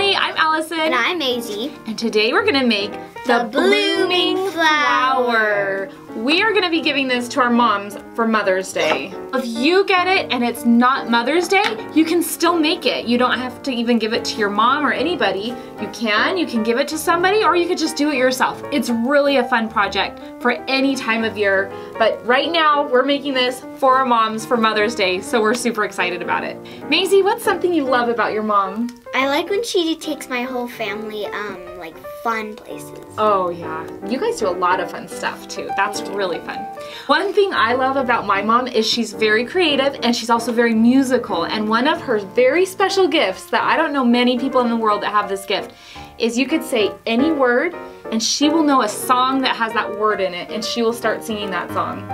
everybody, I'm Allison. And I'm Maisie. And today we're gonna make the blooming flower. We are gonna be giving this to our moms for Mother's Day. If you get it and it's not Mother's Day, you can still make it. You don't have to even give it to your mom or anybody. You can give it to somebody, or you could just do it yourself. It's really a fun project for any time of year. But right now, we're making this for our moms for Mother's Day, so we're super excited about it. Maisie, what's something you love about your mom? I like when she takes my whole family, like fun places. Oh yeah, you guys do a lot of fun stuff too. That's really fun. One thing I love about my mom is she's very creative and she's also very musical. And one of her very special gifts that I don't know many people in the world that have this gift is you could say any word and she will know a song that has that word in it and she will start singing that song.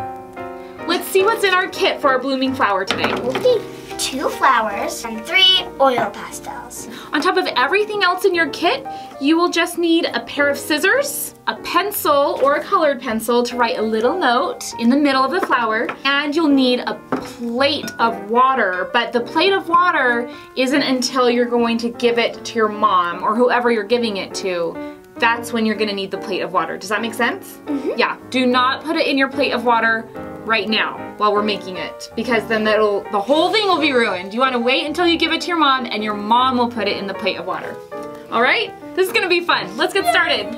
Let's see what's in our kit for our blooming flower today. Okay. 2 flowers and 3 oil pastels. On top of everything else in your kit, you will just need a pair of scissors, a pencil or a colored pencil to write a little note in the middle of the flower, and you'll need a plate of water, but the plate of water isn't until you're going to give it to your mom or whoever you're giving it to. That's when you're gonna need the plate of water. Does that make sense? Mm-hmm. Yeah, do not put it in your plate of water right now while we're making it, because then the whole thing will be ruined. You want to wait until you give it to your mom and your mom will put it in the plate of water. All right, this is gonna be fun. Let's get started.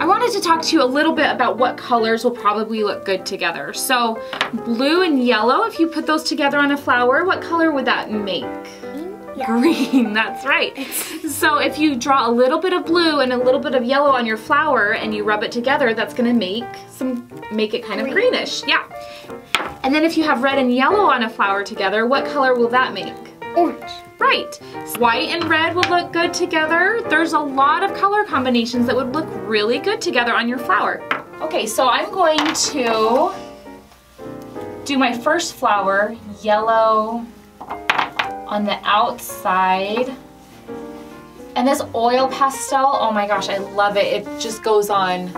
I wanted to talk to you a little bit about what colors will probably look good together. So blue and yellow, if you put those together on a flower, what color would that make? Yeah. Green, that's right. So if you draw a little bit of blue and a little bit of yellow on your flower and you rub it together, that's gonna make it kind of greenish, yeah. And then if you have red and yellow on a flower together, what color will that make? Orange. Right. White and red will look good together. There's a lot of color combinations that would look really good together on your flower. Okay, so I'm going to do my first flower, yellow, on the outside. And this oil pastel, oh my gosh, I love it. It just goes on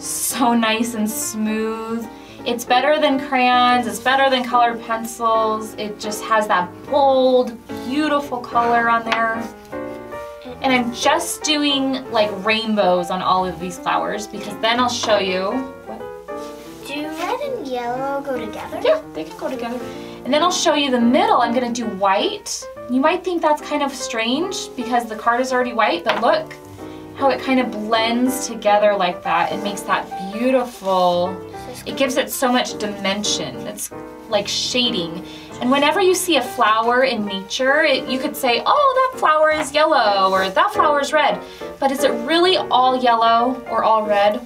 so nice and smooth. It's better than crayons, it's better than colored pencils. It just has that bold, beautiful color on there. And I'm just doing like rainbows on all of these flowers because then I'll show you. What? Do red and yellow go together? Yeah, they can go together. And then I'll show you the middle. I'm gonna do white. You might think that's kind of strange because the card is already white, but look how it kind of blends together like that. It makes that beautiful, it gives it so much dimension. It's like shading. And whenever you see a flower in nature, you could say, oh, that flower is yellow or that flower is red. But is it really all yellow or all red?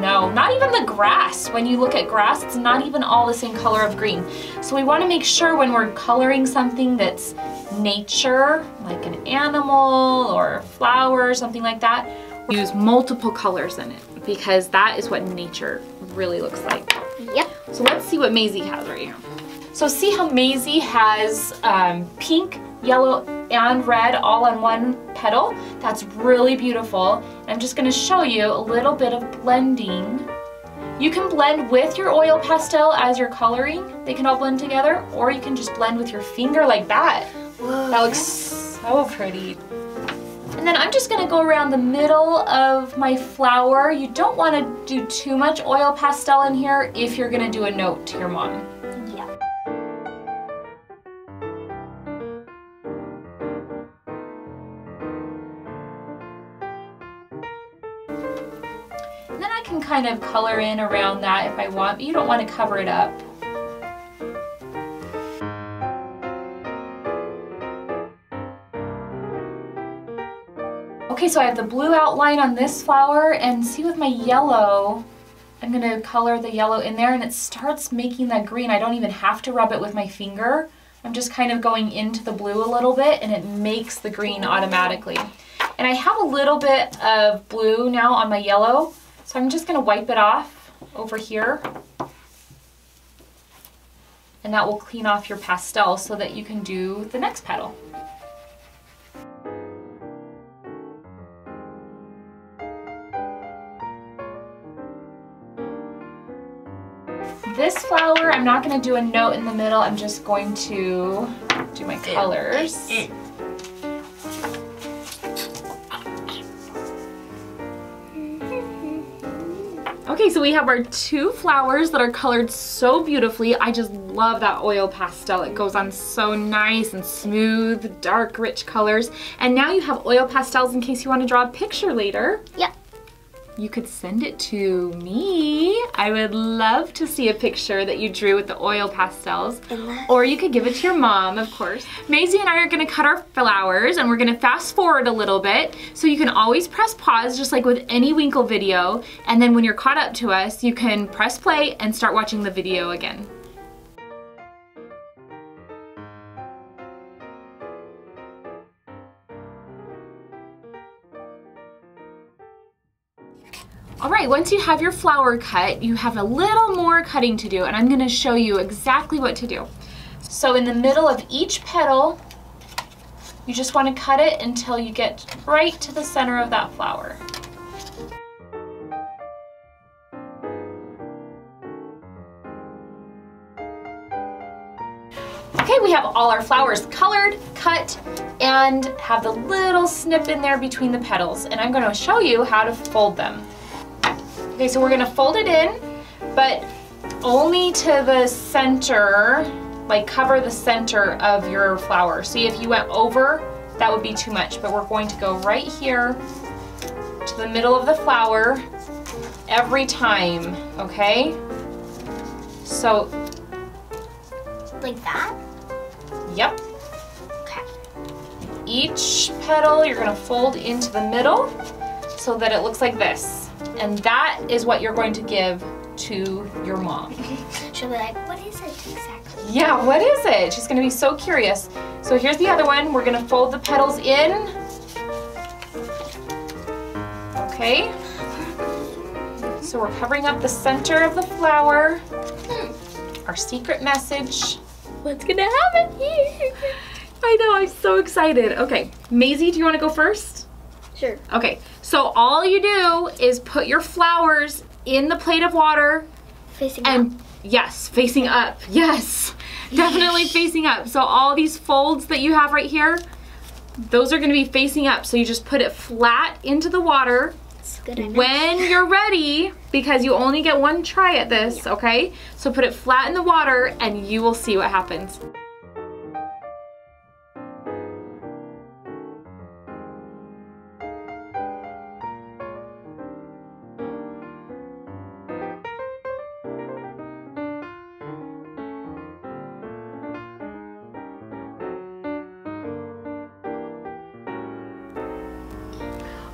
No, not even the grass. When you look at grass, it's not even all the same color of green. So we want to make sure when we're coloring something that's nature, like an animal or a flower or something like that, we use multiple colors in it because that is what nature really looks like. Yep. So let's see what Maisie has right here. So see how Maisie has pink, yellow, and red all on one petal? That's really beautiful. I'm just gonna show you a little bit of blending. You can blend with your oil pastel as you're coloring. They can all blend together, or you can just blend with your finger like that. Whoa. That looks so pretty. And then I'm just gonna go around the middle of my flower. You don't wanna do too much oil pastel in here if you're gonna do a note to your mom. And then I can kind of color in around that if I want, but you don't want to cover it up. Okay, so I have the blue outline on this flower, and see with my yellow, I'm going to color the yellow in there and it starts making that green. I don't even have to rub it with my finger. I'm just kind of going into the blue a little bit and it makes the green automatically. And I have a little bit of blue now on my yellow. So I'm just gonna wipe it off over here. And that will clean off your pastel so that you can do the next petal. This flower, I'm not gonna do a note in the middle. I'm just going to do my colors. Okay, so we have our two flowers that are colored so beautifully. I just love that oil pastel. It goes on so nice and smooth, dark, rich colors. And now you have oil pastels in case you want to draw a picture later. Yep. You could send it to me. I would love to see a picture that you drew with the oil pastels. Or you could give it to your mom, of course. Maisy and I are gonna cut our flowers and we're gonna fast forward a little bit. So you can always press pause, just like with any Winkle video. And then when you're caught up to us, you can press play and start watching the video again. All right, once you have your flower cut, you have a little more cutting to do, and I'm gonna show you exactly what to do. So in the middle of each petal, you just wanna cut it until you get right to the center of that flower. Okay, we have all our flowers colored, cut, and have the little snip in there between the petals, and I'm gonna show you how to fold them. Okay, so we're gonna fold it in, but only to the center, like cover the center of your flower. See, if you went over, that would be too much, but we're going to go right here to the middle of the flower every time, okay? So. Like that? Yep. Okay. Each petal, you're gonna fold into the middle so that it looks like this. And that is what you're going to give to your mom. She'll be like, what is it exactly? Yeah, what is it? She's gonna be so curious. So here's the other one. We're gonna fold the petals in. Okay. So we're covering up the center of the flower. Our secret message. What's gonna happen here? I know, I'm so excited. Okay, Maisy, do you wanna go first? Sure. Okay, so all you do is put your flowers in the plate of water. Facing up. Yes, facing up. Yes, definitely facing up. So all these folds that you have right here, those are gonna be facing up. So you just put it flat into the water. That's good enough. When you're ready, because you only get one try at this, yeah. Okay? So put it flat in the water and you will see what happens.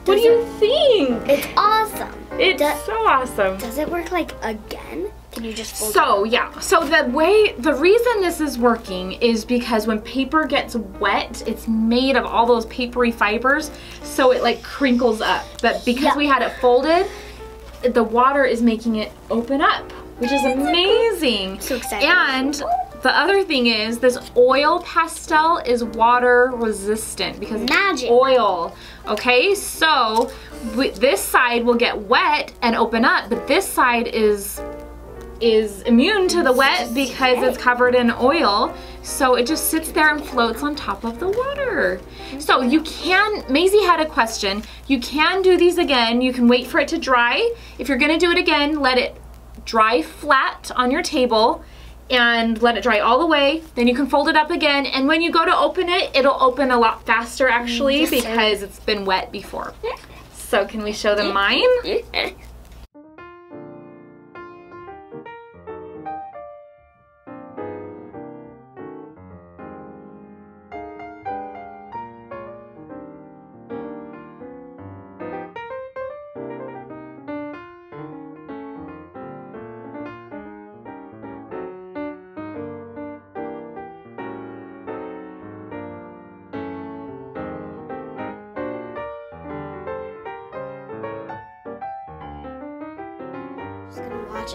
What do you think? It's awesome. It's so awesome. Does it work like again? Can you just fold it? Yeah. So the reason this is working is because when paper gets wet, it's made of all those papery fibers, so it like crinkles up. But because we had it folded, the water is making it open up, which is amazing. I'm so excited. And the other thing is this oil pastel is water resistant because it's oil. Okay, so this side will get wet and open up, but this side is immune to the wet because it's covered in oil. So it just sits there and floats on top of the water. So you can, Maisy had a question. You can do these again. You can wait for it to dry. If you're gonna do it again, let it dry flat on your table and let it dry all the way, then you can fold it up again, and when you go to open it, it'll open a lot faster actually because it's been wet before. So can we show them mine? It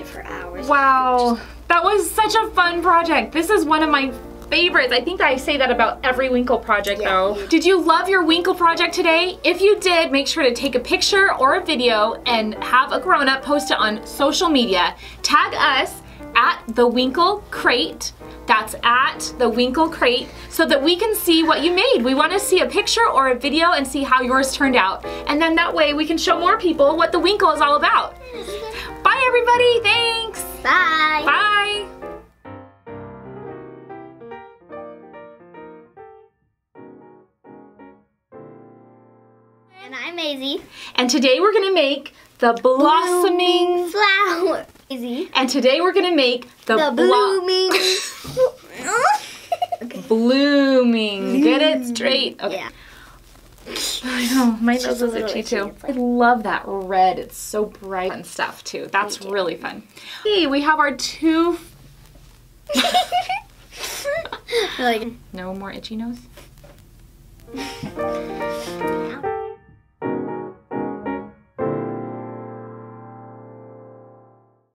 for hours. Wow, that was such a fun project. This is one of my favorites. I think I say that about every Winkle project though. Did you love your Winkle project today? If you did, make sure to take a picture or a video and have a grown-up post it on social media. Tag us at The Winkle Crate. That's at The Winkle Crate so that we can see what you made. We want to see a picture or a video and see how yours turned out. And then that way we can show more people what the Winkle is all about. Bye. everybody. Thanks. Bye. Bye. And I'm Maisie. And today we're going to make the blossoming flower. And today we're going to make the blooming. Okay. Blooming. Get it straight. Okay. Yeah. I know, my nose is itchy too. I love that red, it's so bright and stuff too. That's really fun. Hey, we have our two... No more itchy nose?